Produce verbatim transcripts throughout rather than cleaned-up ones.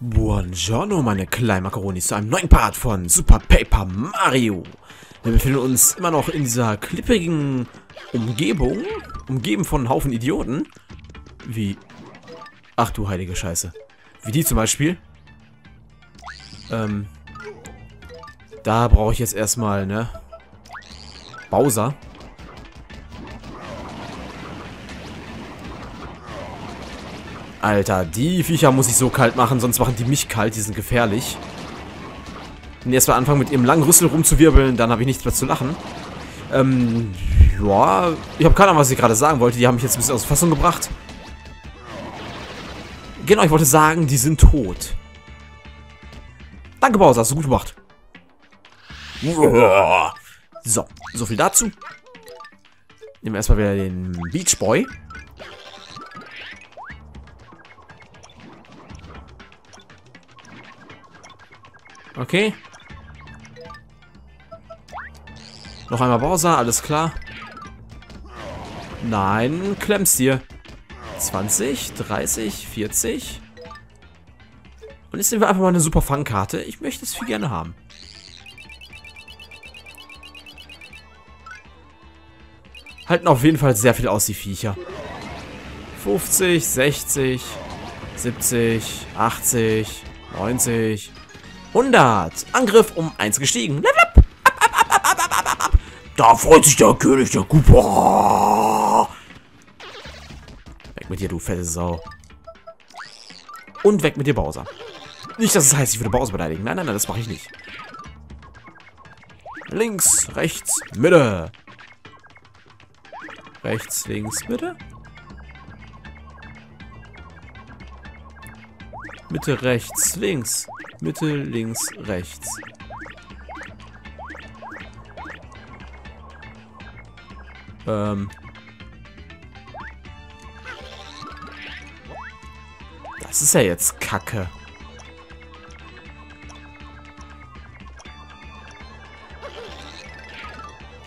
Buongiorno, meine kleinen Macaronis, zu einem neuen Part von Super Paper Mario. Wir befinden uns immer noch in dieser klippigen Umgebung, umgeben von einem Haufen Idioten. Wie... Ach du heilige Scheiße. Wie die zum Beispiel. Ähm... Da brauche ich jetzt erstmal, ne? Bowser. Alter, die Viecher muss ich so kalt machen, sonst machen die mich kalt, die sind gefährlich. Wenn die erstmal anfangen mit ihrem langen Rüssel rumzuwirbeln, dann habe ich nichts mehr zu lachen. Ähm, ja, ich habe keine Ahnung, was ich gerade sagen wollte, die haben mich jetzt ein bisschen aus Fassung gebracht. Genau, ich wollte sagen, die sind tot. Danke Bowser, hast du gut gemacht. So, so viel dazu. Nehmen wir erstmal wieder den Beach Boy. Okay. Noch einmal Bowser, alles klar. Nein, klemmst dir. zwanzig, dreißig, vierzig. Und jetzt nehmen wir einfach mal eine super Fangkarte. Ich möchte es viel gerne haben. Halten auf jeden Fall sehr viel aus, die Viecher. fünfzig, sechzig, siebzig, achtzig, neunzig... hundert. Angriff um eins gestiegen. Ab, ab, ab, ab, ab, ab, ab, ab. Da freut sich der König der Koopa. Weg mit dir, du fette Sau. Und weg mit dir, Bowser. Nicht, dass es heißt, ich würde Bowser beleidigen. Nein, nein, nein, das mache ich nicht. Links, rechts, Mitte. Rechts, links, Mitte. Mitte, rechts, links. Mitte, links, rechts. Ähm. Das ist ja jetzt Kacke.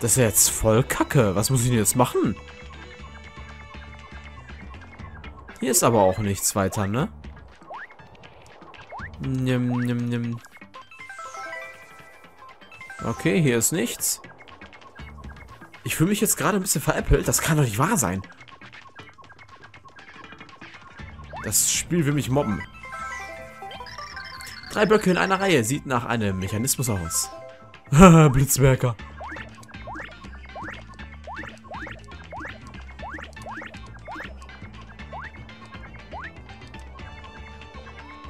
Das ist ja jetzt voll Kacke. Was muss ich denn jetzt machen? Hier ist aber auch nichts weiter, ne? Nimm, nimm, nimm. Okay, hier ist nichts. Ich fühle mich jetzt gerade ein bisschen veräppelt. Das kann doch nicht wahr sein. Das Spiel will mich mobben. Drei Blöcke in einer Reihe. Sieht nach einem Mechanismus aus. Haha, Blitzwerker.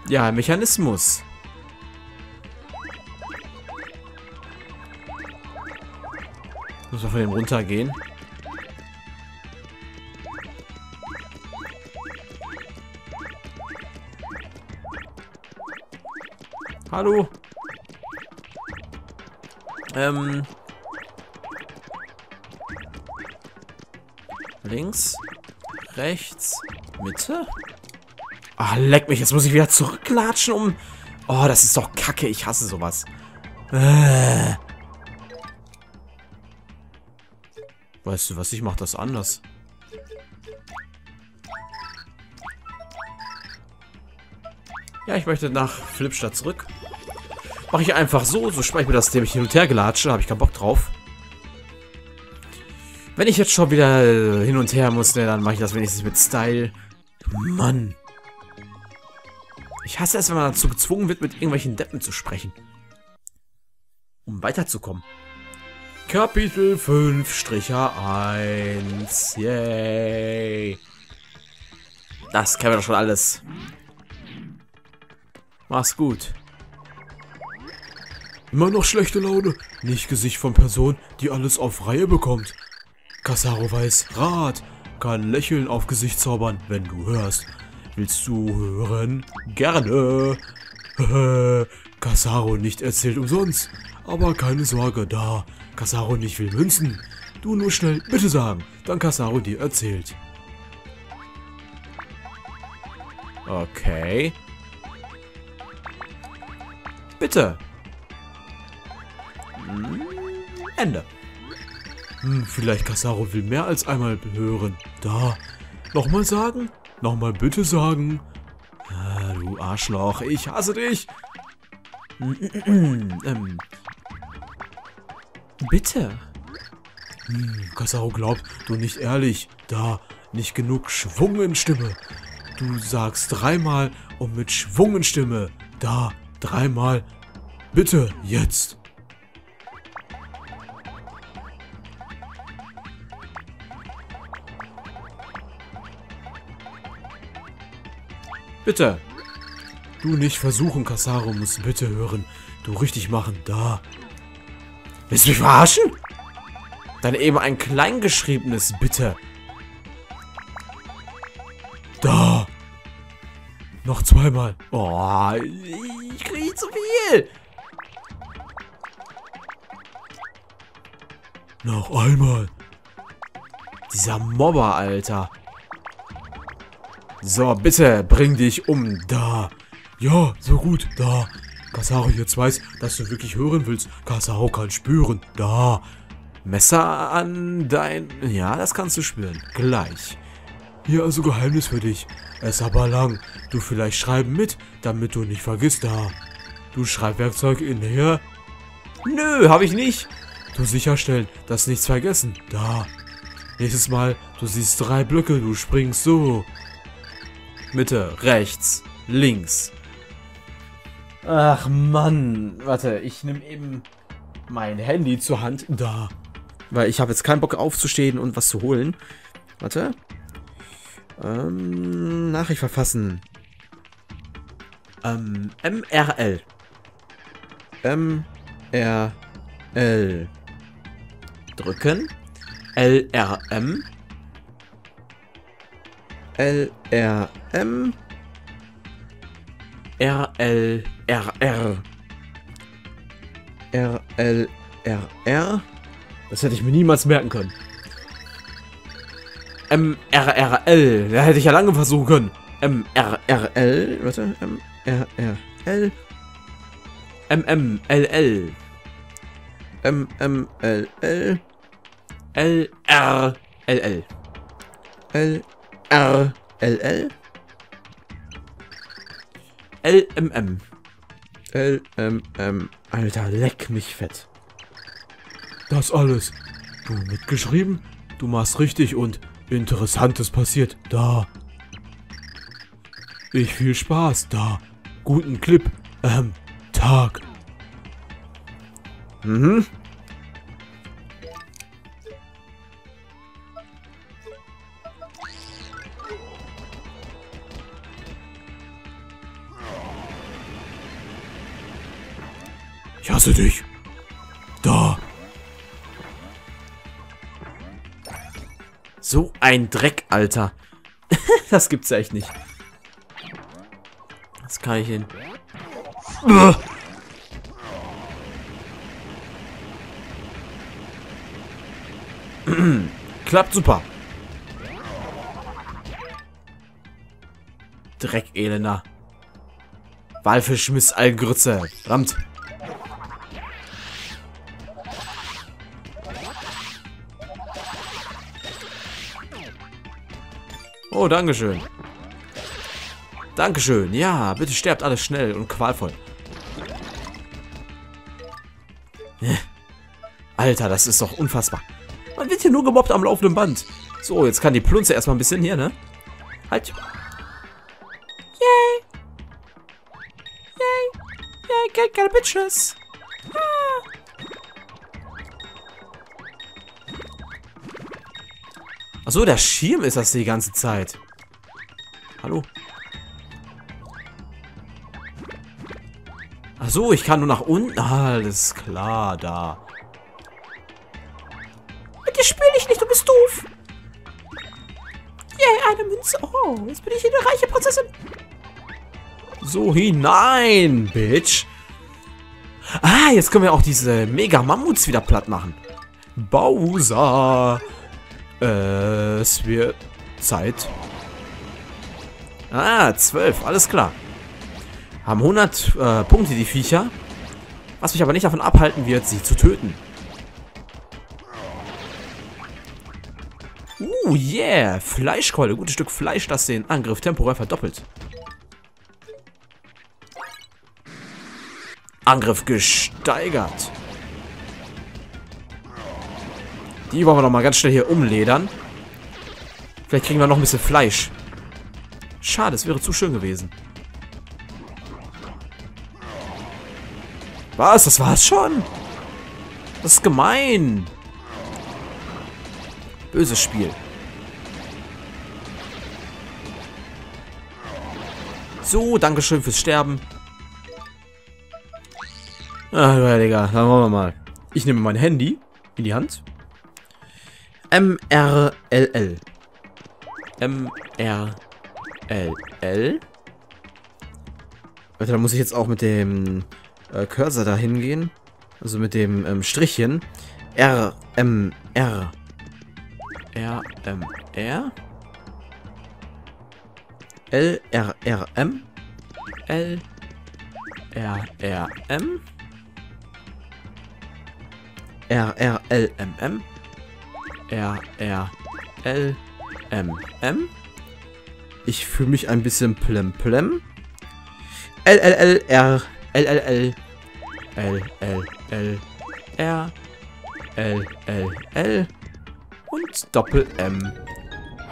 Ja, Mechanismus. Muss man von dem runtergehen. Hallo. Ähm. Links, rechts, Mitte. Ah, leck mich, jetzt muss ich wieder zurücklatschen um... Oh, das ist doch Kacke, ich hasse sowas. Äh. Weißt du was, ich mach das anders. Ja, ich möchte nach Flipstadt zurück. Mache ich einfach so, so spare ich mir das, dem ich hin und her gelatsche, da habe ich keinen Bock drauf. Wenn ich jetzt schon wieder hin und her muss, ne, dann mache ich das wenigstens mit Style. Mann. Ich hasse es, wenn man dazu gezwungen wird, mit irgendwelchen Deppen zu sprechen. Um weiterzukommen. Kapitel fünf eins. Yay. Das kennen wir doch schon alles. Mach's gut. Immer noch schlechte Laune. Nicht Gesicht von Person, die alles auf Reihe bekommt. Kassaro weiß Rat. Kann Lächeln auf Gesicht zaubern, wenn du hörst. Willst du hören? Gerne! Kassaro nicht erzählt umsonst. Aber keine Sorge, da Kassaro nicht will münzen. Du nur schnell bitte sagen, dann Kassaro dir erzählt. Okay. Bitte! Ende. Hm, vielleicht Kassaro will mehr als einmal hören. Da. Nochmal sagen? Nochmal bitte sagen. Ah, du Arschloch, ich hasse dich. ähm. Bitte. Hm, Kassaro glaubt, du nicht ehrlich. Da, nicht genug Schwung in Stimme. Du sagst dreimal und mit Schwung in Stimme. Da, dreimal. Bitte, jetzt. Bitte. Du nicht versuchen, Kassaro, musst bitte hören. Du richtig machen, da. Willst du mich verarschen? Dann eben ein kleingeschriebenes Bitte. Da. Noch zweimal. Oh, ich kriege zu viel. Noch einmal. Dieser Mobber, Alter. So, bitte, bring dich um. Da. Ja, so gut. Da. Kassaro jetzt weiß, dass du wirklich hören willst. Kassaro kann spüren. Da. Messer an dein... Ja, das kannst du spüren. Gleich. Hier also Geheimnis für dich. Es ist aber lang. Du vielleicht schreiben mit, damit du nicht vergisst. Da. Du Schreibwerkzeug in Nähe. Nö, habe ich nicht. Du sicherstellen, dass nichts vergessen. Da. Nächstes Mal, du siehst drei Blöcke. Du springst so. Mitte, rechts, links. Ach Mann. Warte, ich nehme eben mein Handy zur Hand. Da. Weil ich habe jetzt keinen Bock aufzustehen und was zu holen. Warte. Ähm, Nachricht verfassen. Ähm, M R L. M R L. Drücken. L R M. L R M. R L R R. R L R R. Das hätte ich mir niemals merken können. M R R L. Da hätte ich ja lange versuchen können. M R R L. Warte. M R R L. M M L L. M M L L. L R L L. L R L L. L M M. L M M. Alter, leck mich fett. Das alles. Du mitgeschrieben? Du machst richtig und Interessantes passiert. Da. Ich viel Spaß. Da. Guten Clip. Ähm, Tag. Mhm. Ich hasse dich. Da. So ein Dreck, Alter. Das gibt's ja echt nicht. Das kann ich hin. Klappt super. Dreck, Elender. Walfisch, Mist, Algrütze. Rammt. Oh, dankeschön. Dankeschön. Ja, bitte sterbt alles schnell und qualvoll. Alter, das ist doch unfassbar. Man wird hier nur gemobbt am laufenden Band. So, jetzt kann die Plunze erstmal ein bisschen hier, ne? Halt. Yay. Yay. Yay, get, get bitches. Ah. Achso, der Schirm ist das die ganze Zeit. Hallo? Achso, ich kann nur nach unten. Alles klar, da. Mit dir spiele ich nicht, du bist doof. Yay, eine Münze. Oh, jetzt bin ich eine reiche Prinzessin. So, hinein, Bitch. Ah, jetzt können wir auch diese Mega-Mammuts wieder platt machen. Bowser. Es wird Zeit. Ah, zwölf, alles klar. Haben hundert äh, Punkte, die Viecher. Was mich aber nicht davon abhalten wird, sie zu töten. Uh, yeah. Fleischkeule. Gutes Stück Fleisch, das den Angriff temporär verdoppelt. Angriff gesteigert. Die wollen wir noch mal ganz schnell hier umledern. Vielleicht kriegen wir noch ein bisschen Fleisch. Schade, es wäre zu schön gewesen. Was? Das war's schon? Das ist gemein. Böses Spiel. So, Dankeschön fürs Sterben. Ach, Digga, dann wollen wir mal. Ich nehme mein Handy in die Hand. M R L L. M R L L. Warte, da muss ich jetzt auch mit dem äh, Cursor da hingehen. Also mit dem ähm, Strichchen. R M R. R M R. L R R M. L R R M. R R L M M. R R L M M. Ich fühle mich ein bisschen plemplem. L L L R. L L L. L L L R. L L L. Und Doppel M.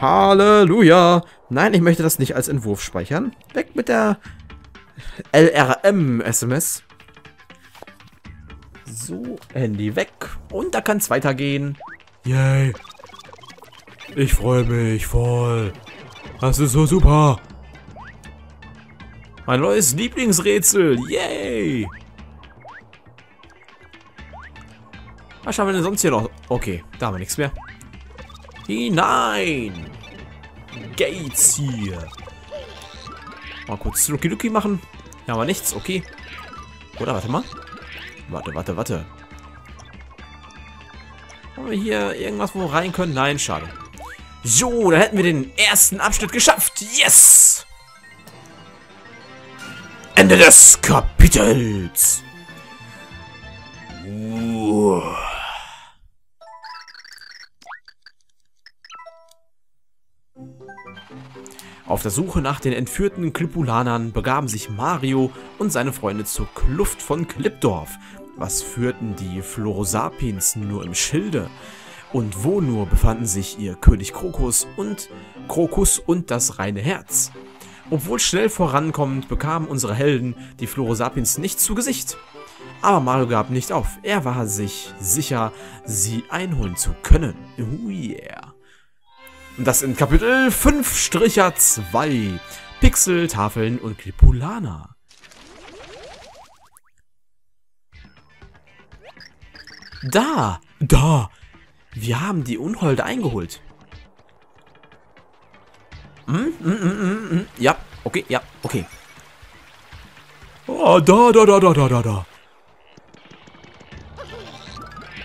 Halleluja. Nein, ich möchte das nicht als Entwurf speichern. Weg mit der L R M S M S. So, Handy weg. Und da kann es weitergehen. Yay. Ich freue mich voll. Das ist so super. Mein neues Lieblingsrätsel. Yay. Was haben wir denn sonst hier noch? Okay, da haben wir nichts mehr. Hinein. Gates hier. Mal kurz Lucky Lucky machen. Ja, aber nichts. Okay. Oder warte mal. Warte, warte, warte. Haben wir hier irgendwas, wo wir rein können? Nein, schade. So, da hätten wir den ersten Abschnitt geschafft. Yes! Ende des Kapitels. Uah. Auf der Suche nach den entführten Klippulanern begaben sich Mario und seine Freunde zur Kluft von Klippdorf. Was führten die Florosapiens nur im Schilde? Und wo nur befanden sich ihr König Krokus und Krokus und das reine Herz? Obwohl schnell vorankommend, bekamen unsere Helden die Florosapiens nicht zu Gesicht. Aber Mario gab nicht auf. Er war sich sicher, sie einholen zu können. Oh yeah. Und das in Kapitel fünf zwei. Pixel, Tafeln und Klippulaner. Da! Da! Wir haben die Unholde eingeholt. Hm, hm, hm, hm, hm. Ja, okay, ja, okay. Oh, da, da, da, da, da, da, da.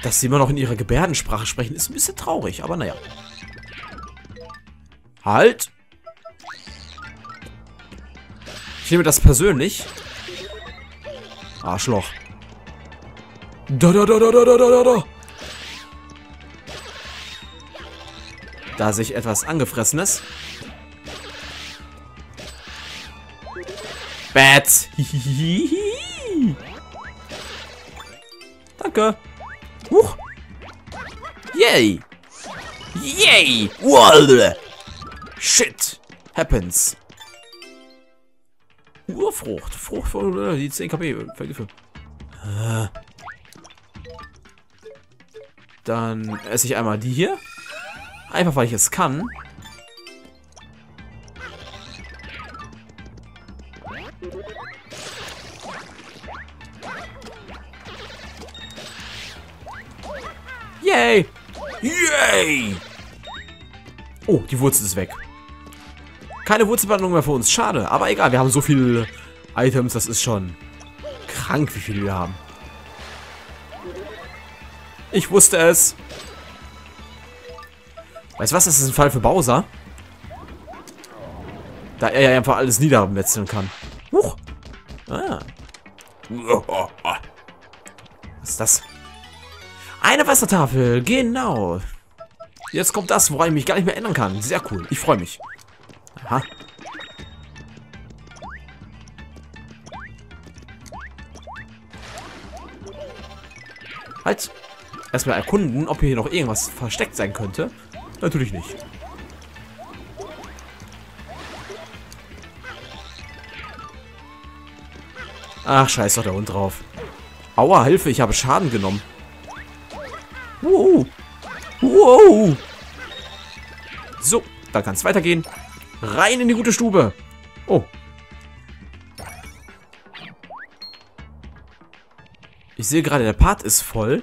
Dass sie immer noch in ihrer Gebärdensprache sprechen, ist ein bisschen traurig, aber naja. Halt! Ich nehme das persönlich. Arschloch. Da, da, da, da, da, da, da, da. Da sich etwas Angefressenes. Bats. Danke. Huch. Yay. Yay. Wall. Shit. Happens. Urfrucht. Frucht von die zehn K P. Vergiftet. Ah. Dann esse ich einmal die hier. Einfach, weil ich es kann. Yay! Yay! Oh, die Wurzel ist weg. Keine Wurzelbehandlung mehr für uns. Schade. Aber egal, wir haben so viele Items. Das ist schon krank, wie viele wir haben. Ich wusste es. Weißt du was? Das ist ein Fall für Bowser. Da er ja einfach alles niedermetzeln kann. Huch. Ah. Was ist das? Eine Wassertafel. Genau. Jetzt kommt das, woran ich mich gar nicht mehr ändern kann. Sehr cool. Ich freue mich. Aha. Halt! Erstmal erkunden, ob hier noch irgendwas versteckt sein könnte. Natürlich nicht. Ach, scheiß doch der Hund drauf. Aua, Hilfe, ich habe Schaden genommen. Wow. Wow. So, da kann es weitergehen. Rein in die gute Stube. Oh. Ich sehe gerade, der Part ist voll.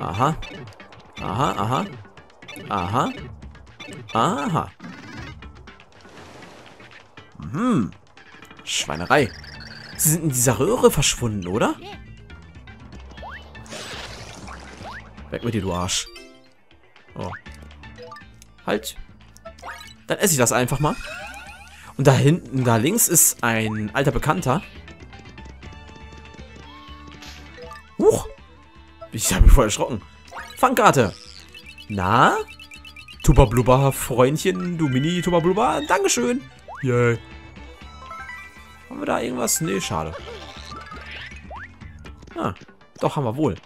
Aha. Aha, aha. Aha. Aha. Hm. Schweinerei. Sie sind in dieser Röhre verschwunden, oder? Weg mit dir, du Arsch. Oh. Halt. Dann esse ich das einfach mal. Und da hinten, da links ist ein alter Bekannter. Huch. Ich habe mich voll erschrocken. Fangkarte. Na? Tuber Blubber, Freundchen, du Mini-Tuber Blubber. Dankeschön. Yay. Haben wir da irgendwas? Nee, schade. Ah, doch, haben wir wohl.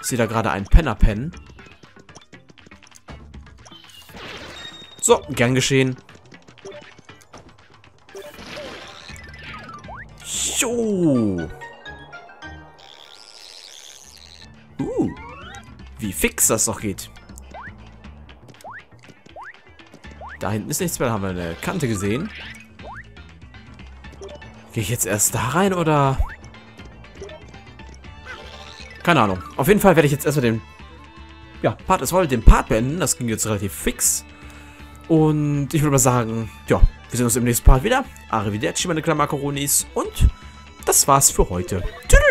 Ich sehe da gerade einen Penner-Pen. So, gern geschehen. Jo. Uh, wie fix das doch geht. Da hinten ist nichts mehr, da haben wir eine Kante gesehen. Gehe ich jetzt erst da rein, oder? Keine Ahnung. Auf jeden Fall werde ich jetzt erstmal den... Ja, Part ist voll, den Part beenden. Das ging jetzt relativ fix. Und ich würde mal sagen, ja, wir sehen uns im nächsten Part wieder. Arrivederci, meine kleinen Macaronis. Und das war's für heute. Tschüss.